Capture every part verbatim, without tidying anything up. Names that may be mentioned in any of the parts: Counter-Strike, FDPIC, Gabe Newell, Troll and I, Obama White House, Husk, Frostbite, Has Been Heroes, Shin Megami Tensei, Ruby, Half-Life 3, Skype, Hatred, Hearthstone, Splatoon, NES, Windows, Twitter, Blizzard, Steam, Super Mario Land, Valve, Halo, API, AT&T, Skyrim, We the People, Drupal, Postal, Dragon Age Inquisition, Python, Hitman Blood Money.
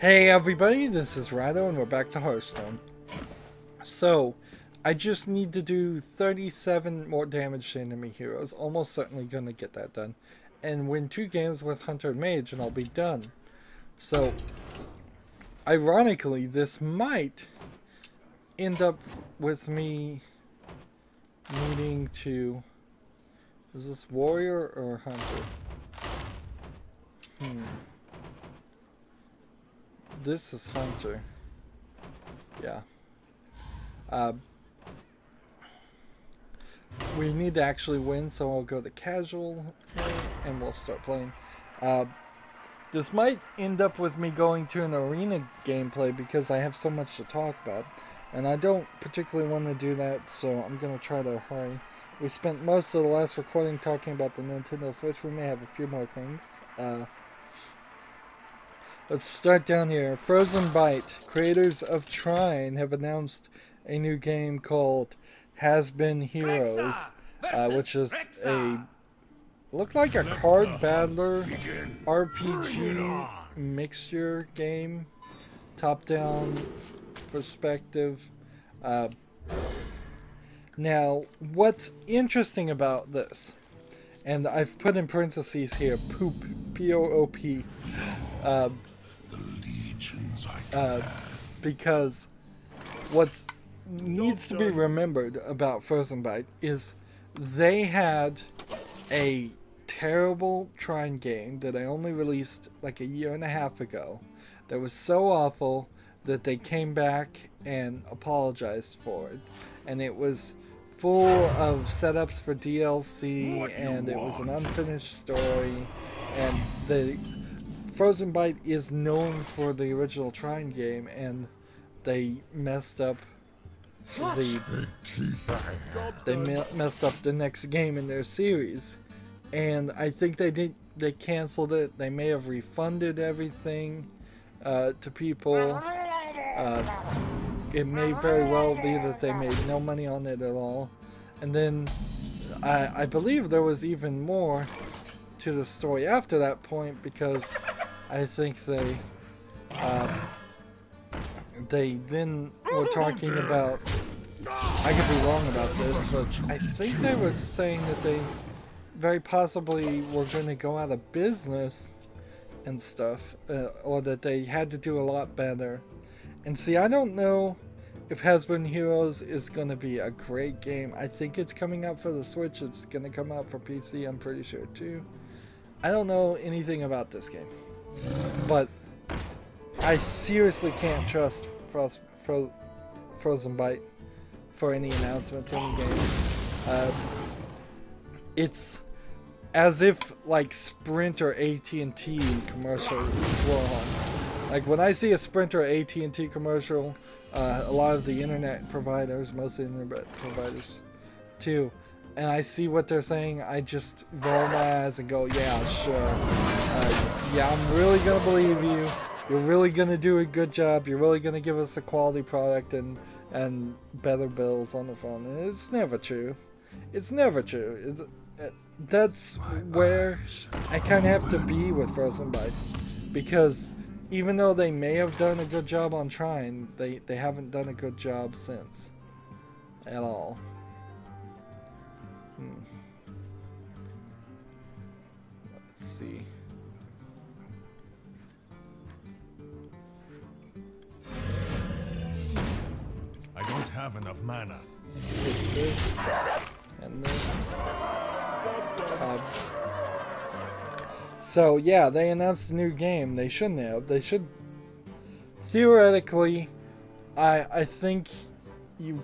Hey everybody, this is Rado and we're back to Hearthstone. So, I just need to do thirty-seven more damage to enemy heroes, almost certainly gonna get that done, and win two games with Hunter and Mage and I'll be done. So, ironically, this might end up with me needing to... Is this Warrior or Hunter? Hmm... This is Hunter. Yeah. Uh, we need to actually win, so I'll go to casual and we'll start playing. Uh, this might end up with me going to an arena gameplay because I have so much to talk about. And I don't particularly want to do that, so I'm going to try to hurry. We spent most of the last recording talking about the Nintendo Switch. We may have a few more things. Uh... Let's start down here. Frozenbyte, creators of Trine, have announced a new game called Has Been Heroes, uh, which is a looked like a card battler R P G mixture game, top-down perspective. Uh, now, what's interesting about this, and I've put in parentheses here, poop, P O O P. Uh, Uh, because what needs to be remembered about Frozenbyte is they had a terrible Trine game that I only released like a year and a half ago that was so awful that they came back and apologized for it, and it was full of setups for D L C and it was an unfinished story, and the Frozenbyte is known for the original Trine game, and they messed up the they me messed up the next game in their series, and I think they did they canceled it. They may have refunded everything uh, to people. Uh, it may very well be that they made no money on it at all, and then I, I believe there was even more to the story after that point because I think they uh, they then were talking about, I could be wrong about this, but I think they were saying that they very possibly were going to go out of business and stuff, uh, or that they had to do a lot better. And see, I don't know if Has Been Heroes is going to be a great game. I think it's coming out for the Switch. It's going to come out for P C, I'm pretty sure, too. I don't know anything about this game, but I seriously can't trust Frost, Fro, Frozenbyte for any announcements, any games. Uh, it's as if like Sprint or A T and T commercials were on. Like when I see a Sprint or A T and T commercial, uh, a lot of the internet providers, mostly internet providers, too. And I see what they're saying, I just roll my eyes and go, yeah, sure. Uh, yeah, I'm really gonna believe you. You're really gonna do a good job. You're really gonna give us a quality product and and better bills on the phone. And it's never true. It's never true. It's, uh, that's where I kind of have to be with Frozenbyte, because even though they may have done a good job on Trine, they they haven't done a good job since, at all. Let's see. I don't have enough mana. Let's hit this and this. Um, so yeah, they announced a new game. They shouldn't have. They should. Theoretically, I I think you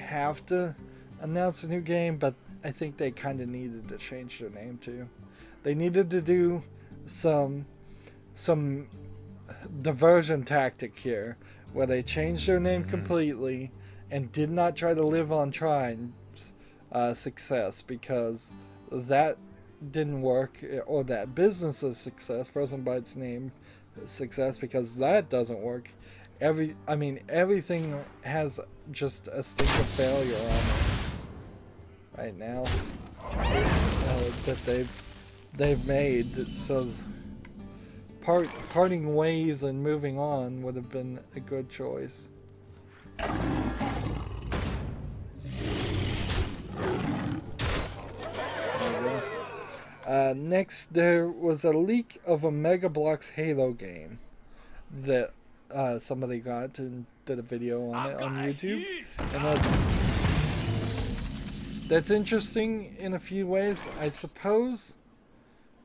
have to announce a new game, but I think they kind of needed to change their name too. They needed to do some some diversion tactic here, where they changed their name mm-hmm. completely and did not try to live on Trine's uh, success, because that didn't work, or that business's success, Frozenbyte's name success, because that doesn't work. Every, I mean, everything has just a stink of failure on it right now uh, that they've they've made. So part parting ways and moving on would have been a good choice. Uh, next, there was a leak of a Mega Bloks Halo game that uh, somebody got and did a video on it on YouTube, and that's that's interesting in a few ways. I suppose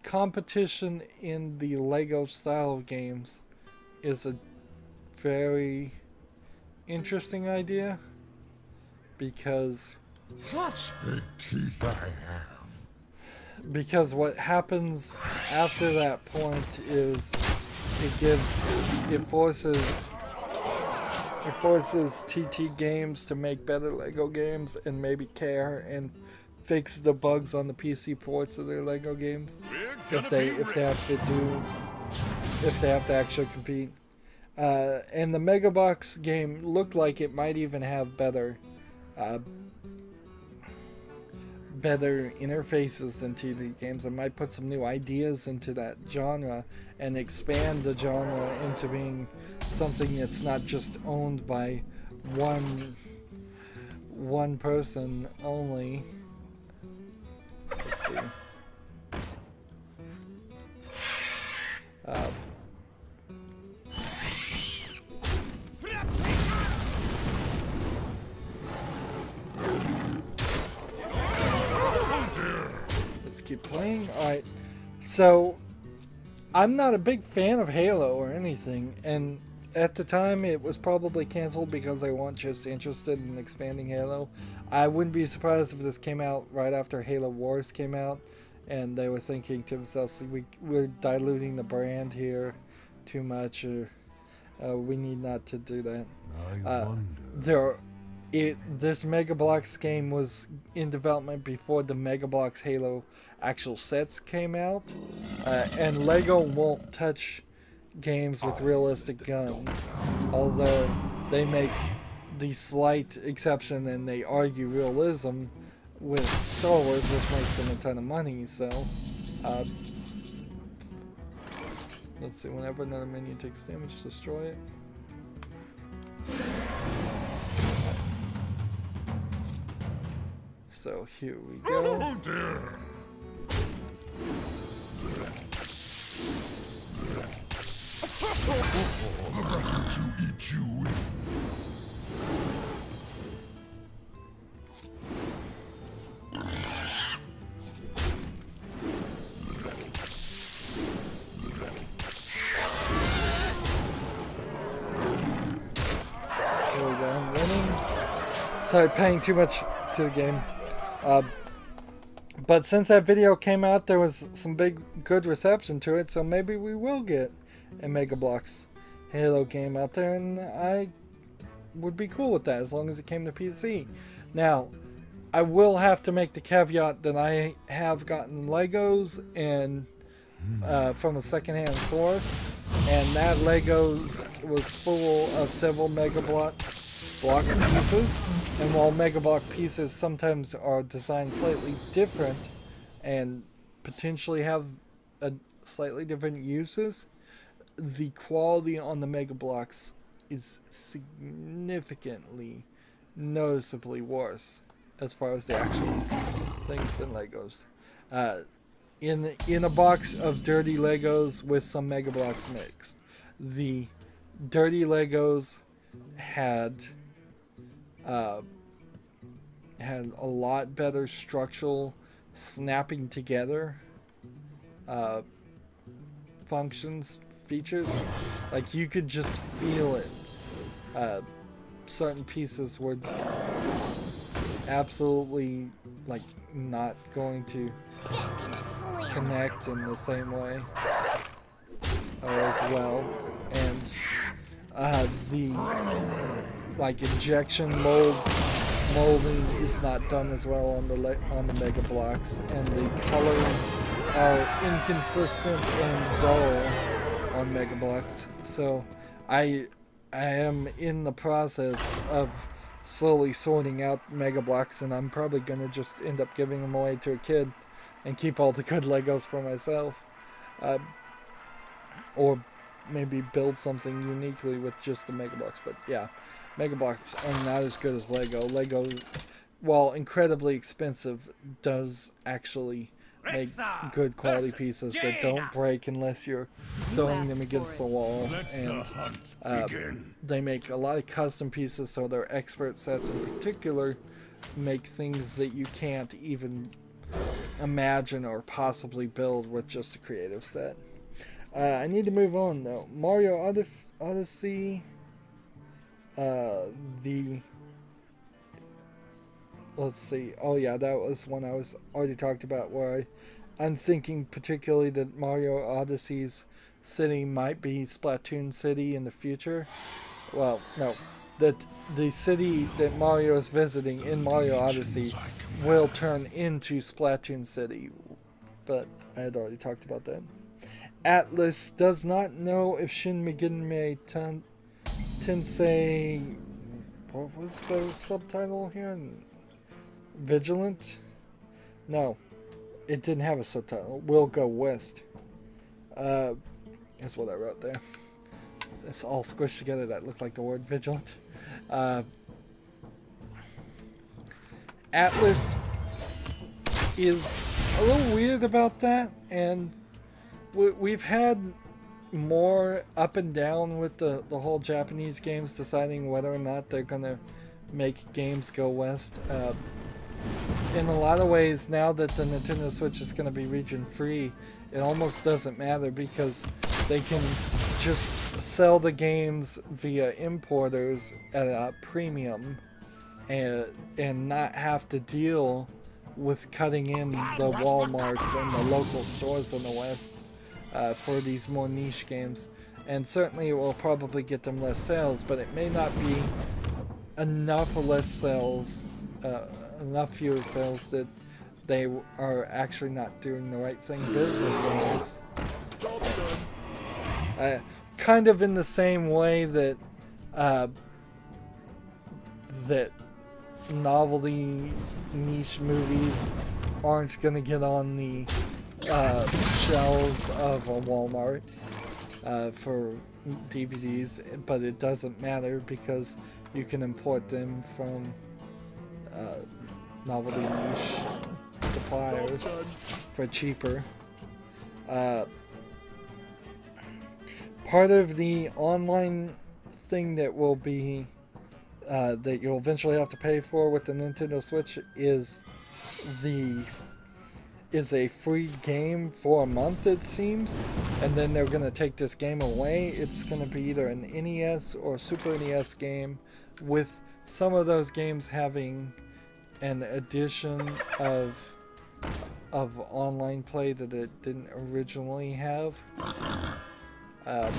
competition in the Lego style games is a very interesting idea because such big teeth I have. Because what happens after that point is it gives, it forces, it forces T T Games to make better Lego games and maybe care and fix the bugs on the P C ports of their Lego games if they if they have to do if they have to actually compete. Uh, and the Mega Bloks game looked like it might even have better. Uh, better interfaces than T D games. I might put some new ideas into that genre and expand the genre into being something that's not just owned by one one person only. Let's see. Uh, keep playing. Alright, so I'm not a big fan of Halo or anything, and at the time it was probably canceled because they weren't just interested in expanding Halo. I wouldn't be surprised if this came out right after Halo Wars came out and they were thinking to themselves, we, we're diluting the brand here too much, or uh, we need not to do that. Uh, there It, this Mega Bloks game was in development before the Mega Bloks Halo actual sets came out, uh, and Lego won't touch games with realistic guns, although they make the slight exception and they argue realism with Star Wars, which makes them a ton of money. So uh, let's see, whenever another minion takes damage, destroy it. So here we go. Oh dear. There we go. I'm winning. Sorry, paying too much to the game. Uh, but since that video came out, there was some big good reception to it, so maybe we will get a Mega Bloks Halo game out there, and I would be cool with that as long as it came to P C. Now, I will have to make the caveat that I have gotten Legos and uh, from a secondhand source, and that Legos was full of several Mega Bloks block pieces, and while Mega Bloks pieces sometimes are designed slightly different and potentially have a slightly different uses, the quality on the Mega Bloks is significantly, noticeably worse as far as the actual things than Legos. Uh, in in a box of dirty Legos with some Mega Bloks mixed, the dirty Legos had Uh, had a lot better structural snapping together uh, functions, features. Like, you could just feel it. Uh, certain pieces were absolutely, like, not going to connect in the same way or as well. And uh, the... like injection mold molding is not done as well on the le on the Mega Bloks, and the colors are inconsistent and dull on Mega Bloks. So I I am in the process of slowly sorting out Mega Bloks, and I'm probably gonna just end up giving them away to a kid and keep all the good Legos for myself. Uh, or maybe build something uniquely with just the Mega Bloks. But yeah, Mega Bloks are not as good as Lego. Lego, while incredibly expensive, does actually make good quality pieces that don't break unless you're throwing them against the wall. And uh, they make a lot of custom pieces, so their expert sets in particular make things that you can't even imagine or possibly build with just a creative set. Uh, I need to move on though. Mario Odyssey, uh, the, let's see, oh yeah, that was one I was already talked about, where I, I'm thinking particularly that Mario Odyssey's city might be Splatoon City in the future. Well, no, that the city that Mario is visiting in Mario Odyssey will turn into Splatoon City, but I had already talked about that. Atlas does not know if Shin Megami Ten Tensei, what was the subtitle here? Vigilant? No, it didn't have a subtitle. Will Go West. Uh, that's what I wrote there. It's all squished together. That looked like the word vigilant. Uh, Atlas is a little weird about that, and we've had more up and down with the, the whole Japanese games deciding whether or not they're going to make games go west. Uh, in a lot of ways, now that the Nintendo Switch is going to be region free, it almost doesn't matter because they can just sell the games via importers at a premium and, and not have to deal with cutting in the Walmarts and the local stores in the West. Uh, for these more niche games, and certainly it will probably get them less sales, but it may not be enough less sales, uh, enough fewer sales that they are actually not doing the right thing business-wise. Uh, kind of in the same way that uh, that novelty niche movies aren't going to get on the Uh, shelves of a Walmart uh, for D V Ds, but it doesn't matter because you can import them from uh, novelty niche suppliers for cheaper. Uh, part of the online thing that will be uh, that you'll eventually have to pay for with the Nintendo Switch is the is a free game for a month, it seems, and then they're going to take this game away. It's going to be either an N E S or Super N E S game, with some of those games having an addition of of online play that it didn't originally have. Um,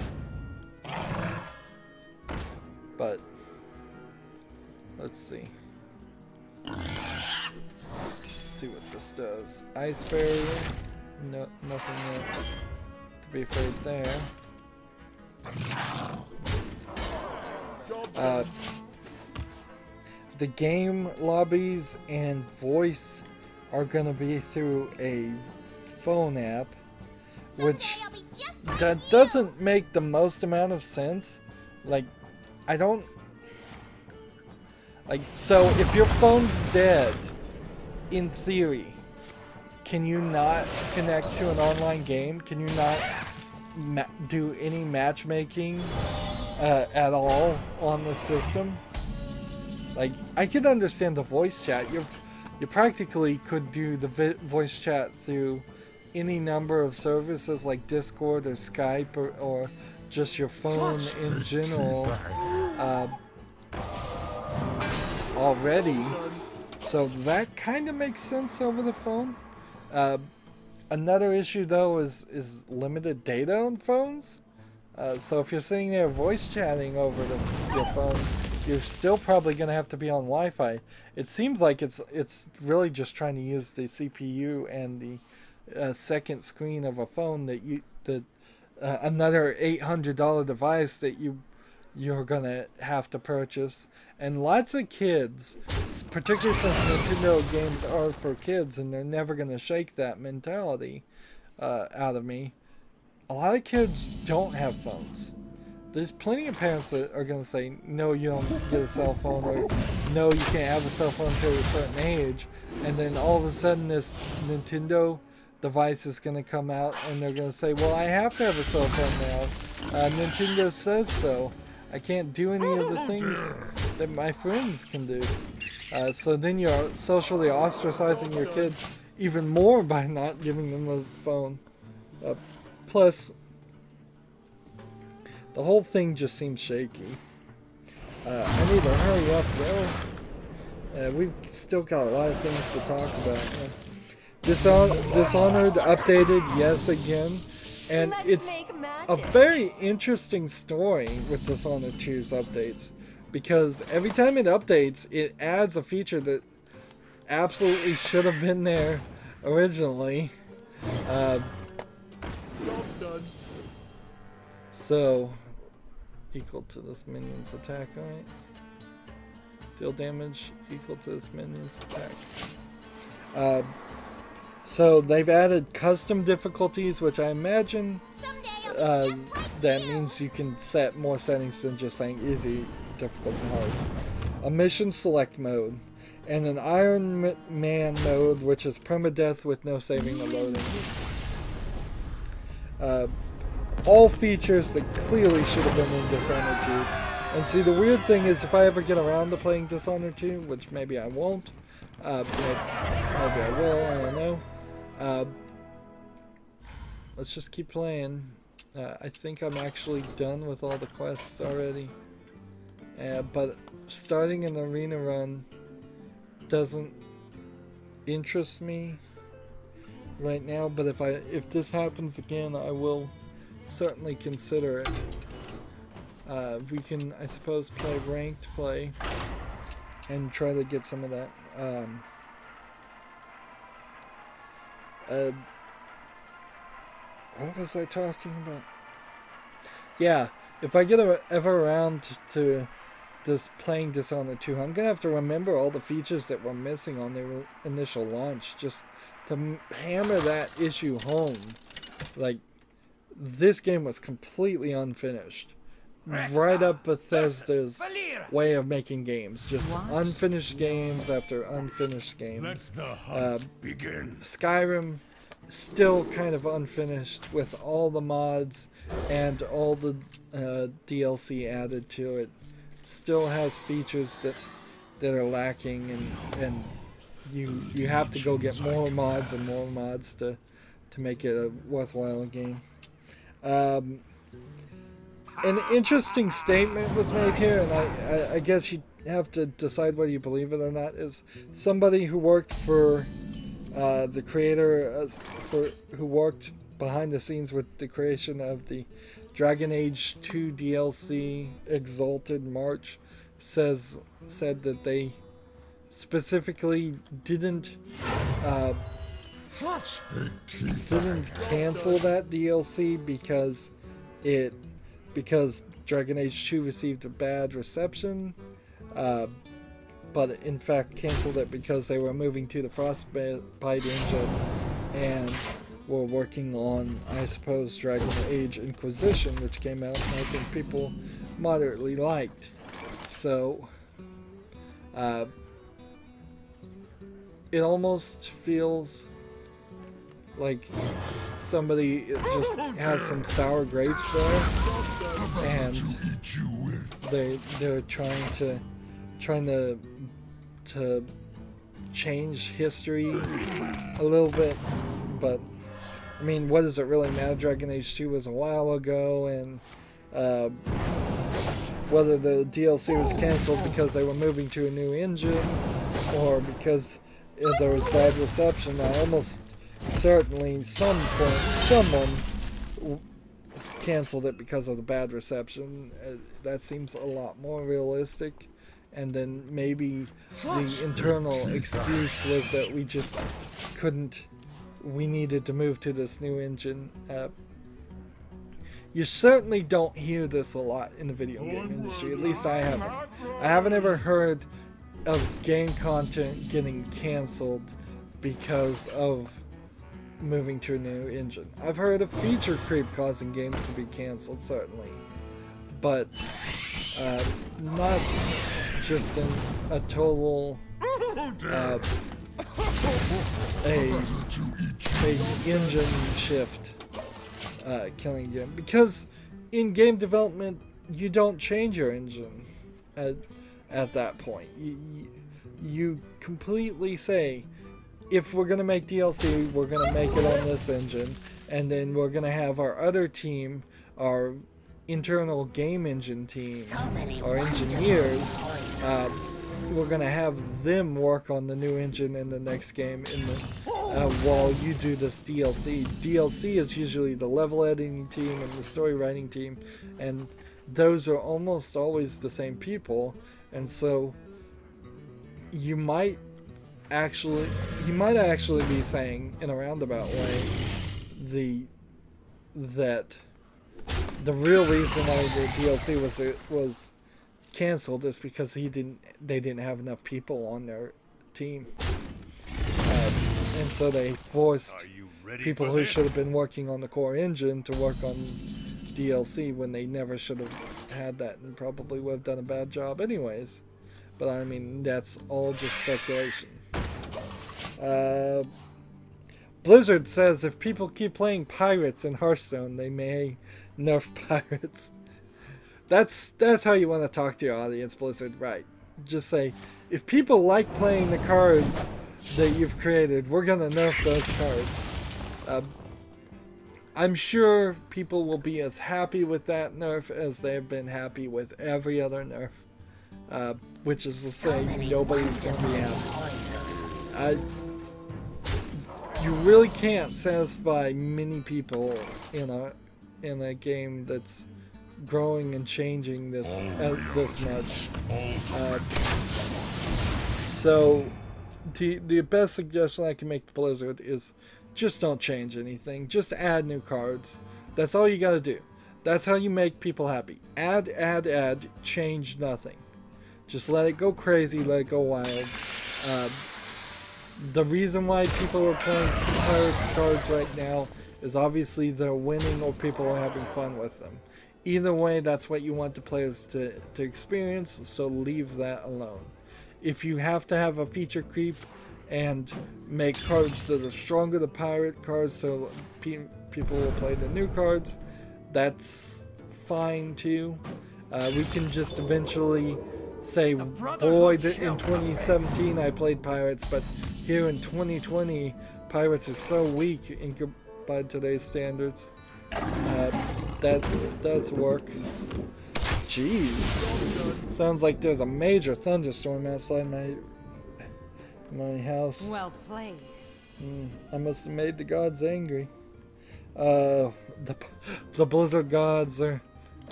but let's see. See what this does. Ice barrier. No, nothing yet to be afraid there. Uh, the game lobbies and voice are gonna be through a phone app, which that doesn't make the most amount of sense. Like, I don't like. So if your phone's dead, in theory, can you not connect to an online game? Can you not ma do any matchmaking uh, at all on the system? Like, I could understand the voice chat. You you practically could do the vi voice chat through any number of services like Discord or Skype or, or just your phone in general uh, already. So that kind of makes sense over the phone. Uh, another issue though is, is limited data on phones. Uh, so if you're sitting there voice chatting over the, your phone, you're still probably gonna have to be on Wi-Fi. It seems like it's it's really just trying to use the C P U and the uh, second screen of a phone that you that uh, another eight hundred dollar device that you. You're gonna have to purchase, and lots of kids, particularly since Nintendo games are for kids and they're never gonna shake that mentality uh, out of me, a lot of kids don't have phones. There's plenty of parents that are going to say, no, you don't get a cell phone, or no, you can't have a cell phone until a certain age. And then all of a sudden this Nintendo device is going to come out and they're going to say, well, I have to have a cell phone now. Uh, Nintendo says so. I can't do any of the things that my friends can do. Uh, so then you're socially ostracizing your kid even more by not giving them a phone. Uh, plus, the whole thing just seems shaky. Uh, I need to hurry up though. Uh, we've still got a lot of things to talk about. Uh, Dishon Dishonored updated, yes, again. And it's a very interesting story with Dishonored two's updates, because every time it updates, it adds a feature that absolutely should have been there originally. Uh, so, equal to this minion's attack, alright? Deal damage equal to this minion's attack. Uh, So they've added custom difficulties, which I imagine uh, like that you. means you can set more settings than just saying easy, difficult, and hard. A mission select mode, and an Iron Man mode, which is permadeath with no saving or loading. Uh, all features that clearly should have been in Dishonored two. And see, the weird thing is, if I ever get around to playing Dishonored two, which maybe I won't, uh, but maybe I will, I don't know. Uh, let's just keep playing. Uh, I think I'm actually done with all the quests already. Uh, but starting an arena run doesn't interest me right now. But if I if this happens again, I will certainly consider it. Uh, we can, I suppose, play ranked play and try to get some of that. Um, Uh, what was I talking about? Yeah, if I get a, ever around to this playing Dishonored two, I'm gonna have to remember all the features that were missing on their initial launch, just to hammer that issue home. Like, this game was completely unfinished, right up Bethesda's way of making games. Just unfinished games after unfinished games. Let the hunt uh, begin. Skyrim, still kind of unfinished with all the mods and all the uh, D L C added to it. Still has features that that are lacking, and and you you have to go get more mods and more mods to to make it a worthwhile game. Um, An interesting statement was made here, and I, I, I guess you have to decide whether you believe it or not, is somebody who worked for uh, the creator, uh, for, who worked behind the scenes with the creation of the Dragon Age two D L C, Exalted March, says said that they specifically didn't uh, didn't cancel that D L C because it because Dragon Age two received a bad reception, uh, but in fact canceled it because they were moving to the Frostbite engine and were working on, I suppose, Dragon Age Inquisition, which came out and I think people moderately liked. So, uh, it almost feels like somebody just has some sour grapes there, and they they're trying to trying to to change history a little bit. But I mean, what does it really matter? Dragon Age two was a while ago, and uh, whether the D L C was canceled because they were moving to a new engine or because there was bad reception, I almost certainly some point someone w canceled it because of the bad reception. Uh, that seems a lot more realistic. And then maybe the internal excuse was that we just couldn't, we needed to move to this new engine. Uh, you certainly don't hear this a lot in the video game industry, at least I haven't. I haven't ever heard of game content getting canceled because of moving to a new engine. I've heard of feature creep causing games to be canceled, certainly, but uh, not just in a total uh, a, a engine shift uh, killing game, because in game development you don't change your engine at, at that point. You, you completely say, if we're going to make D L C, we're going to make it on this engine, and then we're going to have our other team, our internal game engine team, our engineers, uh, we're going to have them work on the new engine in the next game in the, uh, while you do this D L C. D L C is usually the level editing team and the story writing team, and those are almost always the same people, and so you might actually you might actually be saying in a roundabout way the that the real reason why the D L C was was canceled is because he didn't they didn't have enough people on their team, um, and so they forced people who should have been working on the core engine to work on D L C when they never should have had that, and probably would have done a bad job anyways. But I mean, that's all just speculation. Uh, Blizzard says if people keep playing pirates in Hearthstone, they may nerf pirates. That's that's how you want to talk to your audience, Blizzard, right? Just say, if people like playing the cards that you've created, we're gonna nerf those cards. Uh, I'm sure people will be as happy with that nerf as they've been happy with every other nerf. Uh, which is to say, nobody's going to be happy. Uh, you really can't satisfy many people in a in a game that's growing and changing this uh, this much. Uh, so the the best suggestion I can make to Blizzard is just don't change anything. Just add new cards. That's all you got to do. That's how you make people happy. Add, add, add. Change nothing. Just let it go crazy, let it go wild. Uh, the reason why people are playing pirates cards right now is obviously they're winning or people are having fun with them. Either way, that's what you want the players to, to experience, so leave that alone. If you have to have a feature creep and make cards that are stronger than pirate cards so pe people will play the new cards, that's fine too. Uh, we can just eventually say, boy, in twenty seventeen I played pirates, but here in twenty twenty pirates are so weak in by today's standards. Uh, that that's work. Jeez, sounds like there's a major thunderstorm outside my my house. Well played. Mm, I must have made the gods angry. Uh, the the Blizzard gods are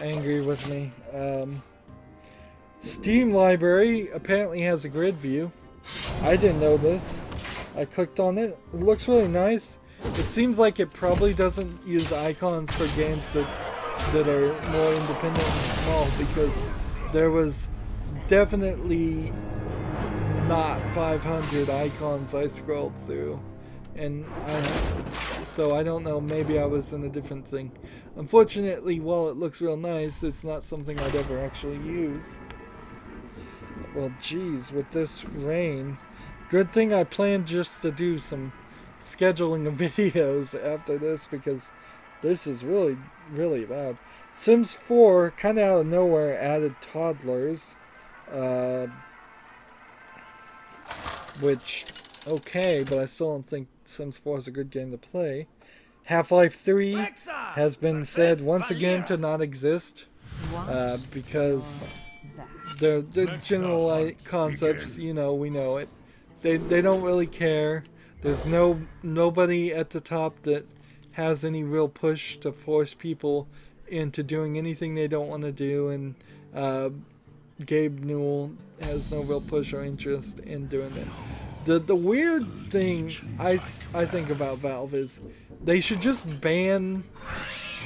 angry with me. Um. Steam library apparently has a grid view. I didn't know this. I clicked on it. It looks really nice. It seems like it probably doesn't use icons for games that that are more independent and small, because there was definitely not five hundred icons I scrolled through, and I, so I don't know, maybe I was in a different thing. Unfortunately, while it looks real nice, it's not something I'd ever actually use. Well, geez, with this rain, good thing I planned just to do some scheduling of videos after this, because this is really, really loud. Sims four, kind of out of nowhere, added toddlers, uh, which, okay, but I still don't think Sims four is a good game to play. Half-Life three has been said once again to not exist, uh, because They're, they're general like, concepts, you know, we know it. They, they don't really care. There's no nobody at the top that has any real push to force people into doing anything they don't want to do, and uh, Gabe Newell has no real push or interest in doing it. The, the weird thing I, I think about Valve is they should just ban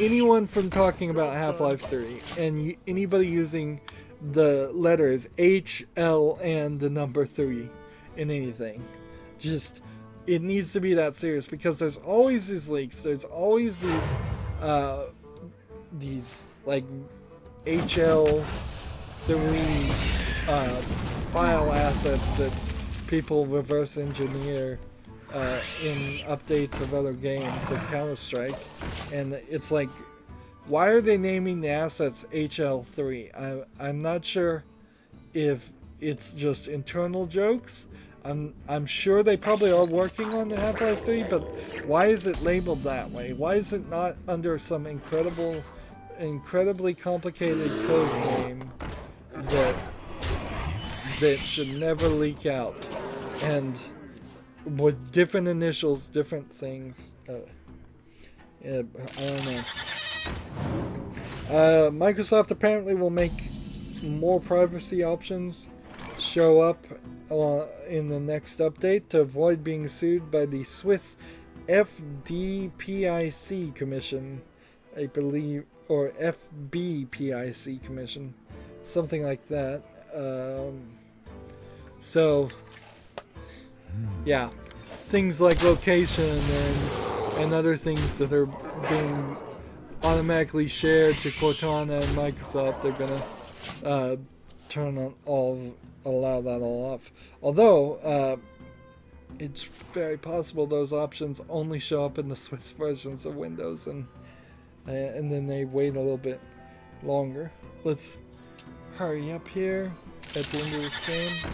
anyone from talking about Half-Life three, and anybody using the letters H, L, and the number three in anything. Just it needs to be that serious, because there's always these leaks. There's always these, uh, these like H L three uh, file assets that people reverse engineer uh, in updates of other games like Counter-Strike, and it's like, why are they naming the assets H L three? I, I'm not sure if it's just internal jokes. I'm, I'm sure they probably are working on Half-Life three, but why is it labeled that way? Why is it not under some incredible, incredibly complicated code name that, that should never leak out? And with different initials, different things. Uh, yeah, I don't know. Uh, Microsoft apparently will make more privacy options show up uh, in the next update to avoid being sued by the Swiss F D P I C Commission, I believe, or F B P I C Commission, something like that. Um, so, yeah, things like location and, and other things that are being automatically shared to Cortana and Microsoft, they're gonna uh, turn on all, allow that all off. Although uh, it's very possible those options only show up in the Swiss versions of Windows, and uh, and then they wait a little bit longer. Let's hurry up here at the end of this game.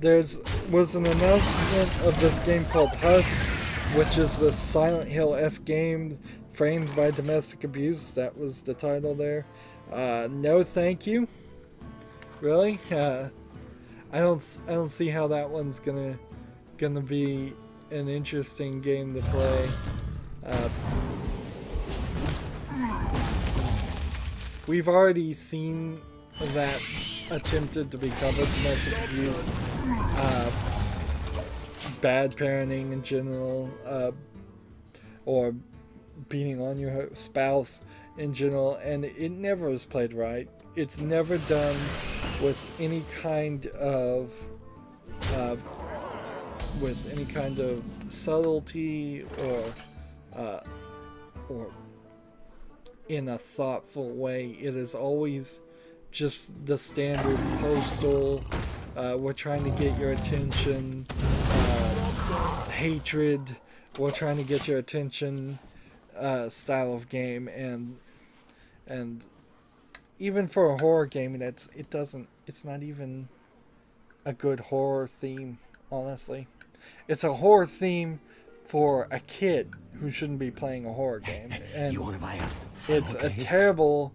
There's was an announcement of this game called Husk, which is the Silent Hill-esque game framed by domestic abuse. That was the title there. Uh, no, thank you. Really? Uh, I don't. I don't see how that one's gonna gonna be an interesting game to play. Uh, we've already seen that attempted to be covered, domestic abuse. Uh, bad parenting in general, uh, or beating on your spouse in general, and it never is played right. It's never done with any kind of uh, with any kind of subtlety or uh, or in a thoughtful way. It is always just the standard Postal, uh, we're trying to get your attention, Hatred, we're trying to get your attention uh, style of game, and and even for a horror game, that's it doesn't it's not even a good horror theme, honestly. It's a horror theme for a kid who shouldn't be playing a horror game, and you wanna buy a it's okay. a terrible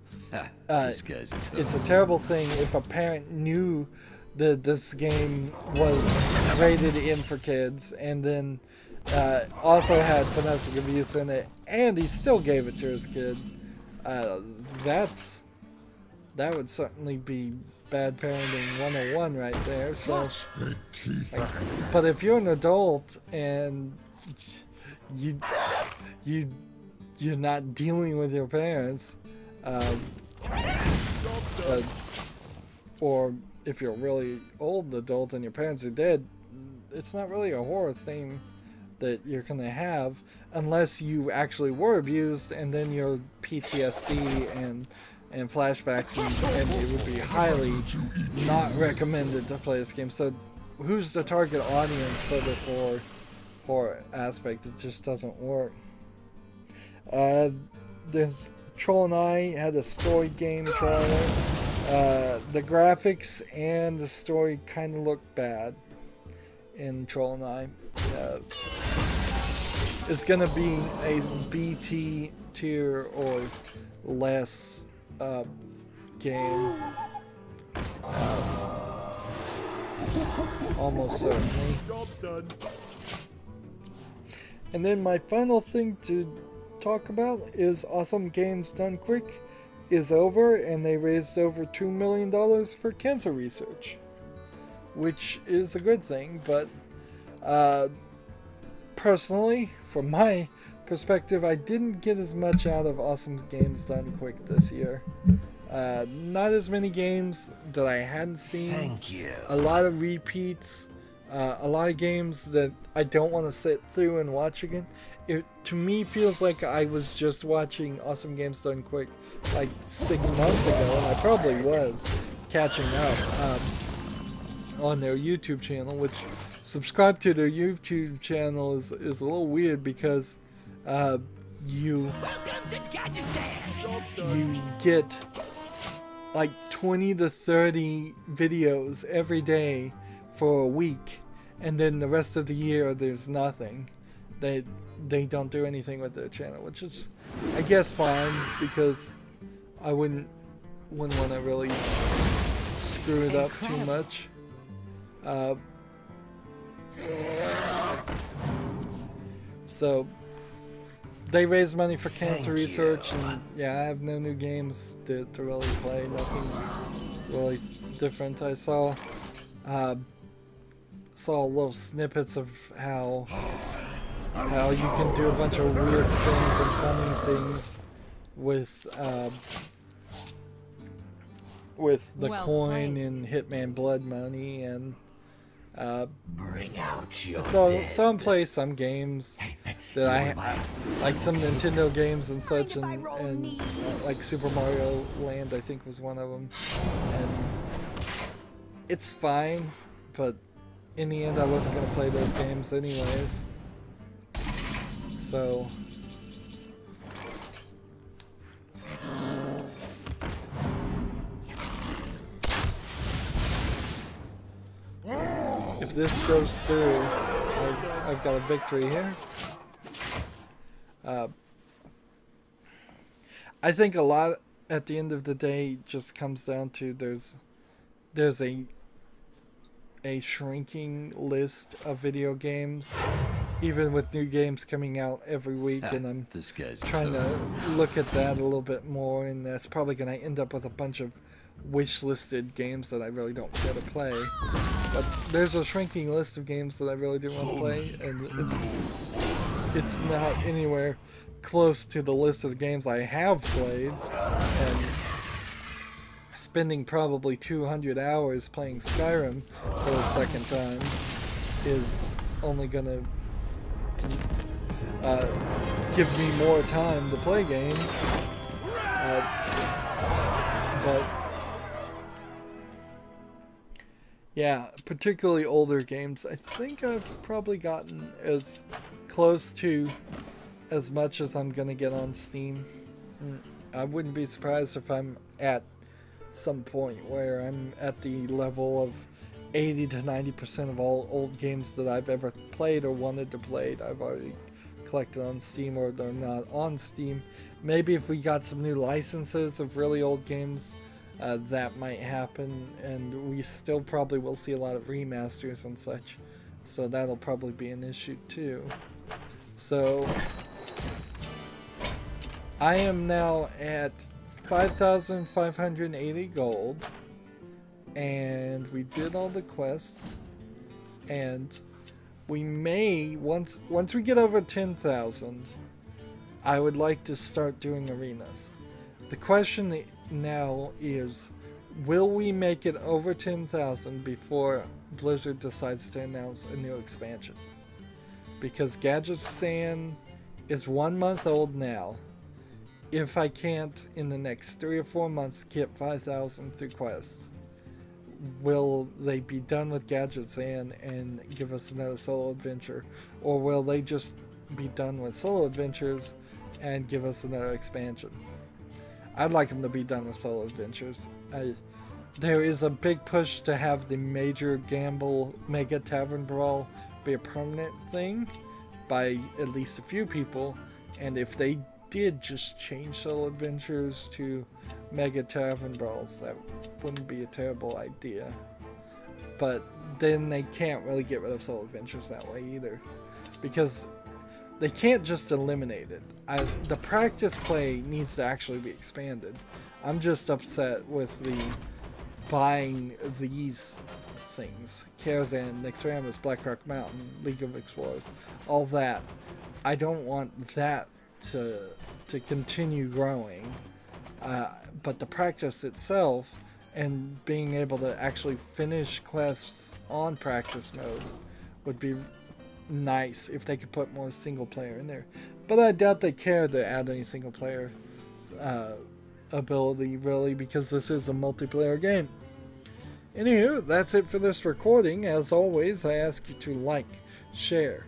uh, it's a terrible thing if a parent knew that this game was rated in for kids, and then uh, also had domestic abuse in it, and he still gave it to his kid. Uh, that's that would certainly be bad parenting one oh one right there. So, like, but if you're an adult and you you you're not dealing with your parents, uh, uh, or if you're a really old adult and your parents are dead, it's not really a horror theme that you're gonna have, unless you actually were abused, and then your P T S D and and flashbacks, and, and it would be highly not recommended to play this game. So who's the target audience for this horror, horror aspect? It just doesn't work. Uh, there's Troll and I had a story game trailer. Uh, the graphics and the story kind of look bad in Troll and I. Uh, it's gonna be a B T tier or less uh, game, uh, almost certainly. Job done. And then my final thing to talk about is Awesome Games Done Quick is over, and they raised over two million dollars for cancer research, which is a good thing. But uh, personally, from my perspective, I didn't get as much out of Awesome Games Done Quick this year. Uh, not as many games that I hadn't seen. Thank you. A lot of repeats. Uh, Uh, a lot of games that I don't want to sit through and watch again. It, to me, feels like I was just watching Awesome Games Done Quick like six months ago, and I probably was catching up um, on their YouTube channel, which subscribe to their YouTube channel is, is a little weird because uh, you, you get like twenty to thirty videos every day for a week, and then the rest of the year there's nothing. They they don't do anything with their channel, which is, I guess, fine, because I wouldn't wouldn't want to really screw it up too much. Uh, so they raise money for cancer research, and yeah, I have no new games to, to really play. Nothing really different. I saw uh, saw little snippets of how. How you can do a bunch of weird things and funny things with uh, with the well coin played. in Hitman Blood Money, and uh, bring out your so some play some games that I like, some Nintendo games and such, and, and uh, like Super Mario Land I think was one of them, and it's fine, but in the end I wasn't gonna play those games anyways. So, if this goes through, I've, I've got a victory here. Uh, I think a lot at the end of the day just comes down to there's there's a a shrinking list of video games. Even with new games coming out every week, ah, and I'm this guy's trying toast. to look at that a little bit more, and that's probably going to end up with a bunch of wish-listed games that I really don't care to play. But there's a shrinking list of games that I really do want to play, and it's it's not anywhere close to the list of games I have played. And spending probably two hundred hours playing Skyrim for the second time is only going to Uh, give me more time to play games, uh, but yeah, particularly older games. I think I've probably gotten as close to as much as I'm gonna get on Steam. I wouldn't be surprised if I'm at some point where I'm at the level of eighty to ninety percent of all old games that I've ever played or wanted to play, I've already collected on Steam, or they're not on Steam. Maybe if we got some new licenses of really old games, uh, that might happen, and we still probably will see a lot of remasters and such, so that'll probably be an issue too. So I am now at five thousand five hundred eighty gold, and we did all the quests, and we may, once once we get over ten thousand, I would like to start doing arenas. The question now is, will we make it over ten thousand before Blizzard decides to announce a new expansion? Because Gadgetzan is one month old now. If I can't, in the next three or four months, get five thousand through quests, will they be done with Gadgetzan and give us another solo adventure, or will they just be done with solo adventures and give us another expansion? I'd like them to be done with solo adventures. I, there is a big push to have the Major Gamble Mega Tavern Brawl be a permanent thing by at least a few people, and if they did just change solo adventures to Mega Tavern Brawls, that wouldn't be a terrible idea. But then they can't really get rid of solo adventures that way either, because they can't just eliminate it. I, the practice play needs to actually be expanded. I'm just upset with the buying these things. Karazhan, Nexramus, Black Rock Mountain, League of Explorers, all that. I don't want that to to continue growing, uh, but the practice itself and being able to actually finish quests on practice mode would be nice if they could put more single player in there. But I doubt they care to add any single player uh, ability, really, because this is a multiplayer game. Anywho, that's it for this recording. As always, I ask you to like, share,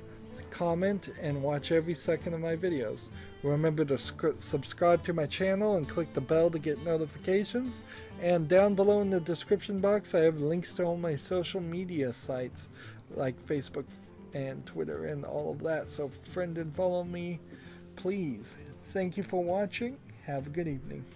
comment, and watch every second of my videos. Remember to subscribe to my channel and click the bell to get notifications. And down below in the description box, I have links to all my social media sites like Facebook and Twitter and all of that. So friend and follow me, please. Thank you for watching. Have a good evening.